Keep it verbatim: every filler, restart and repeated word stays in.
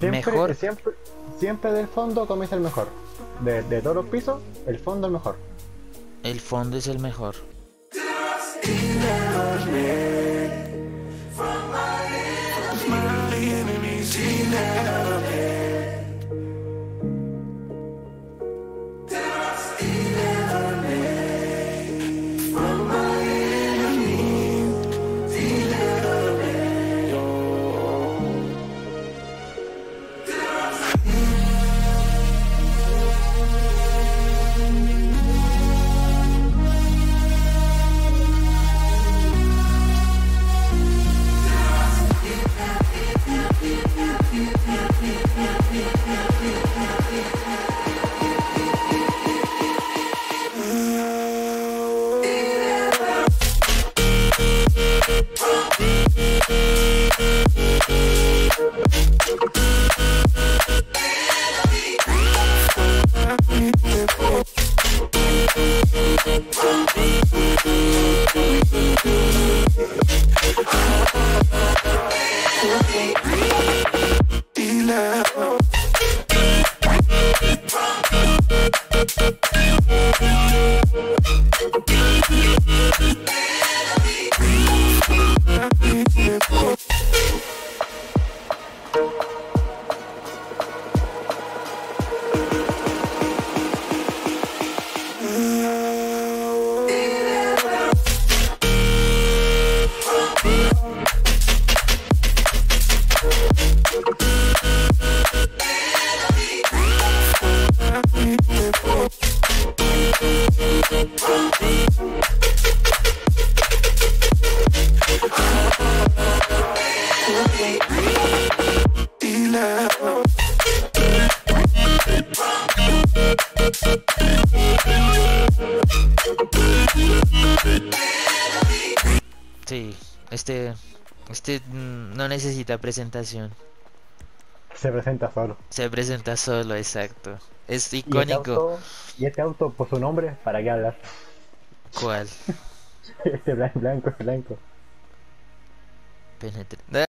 siempre, mejor. Siempre, siempre del fondo comienza el mejor. De, de todos los pisos, el fondo es el mejor. El fondo es el mejor. Sí, este, este no necesita presentación. Se presenta solo. Se presenta solo, exacto. Es icónico. ¿Y este auto, y este auto por su nombre, para qué hablar? ¿Cuál? Este blanco, blanco, blanco. Penetra.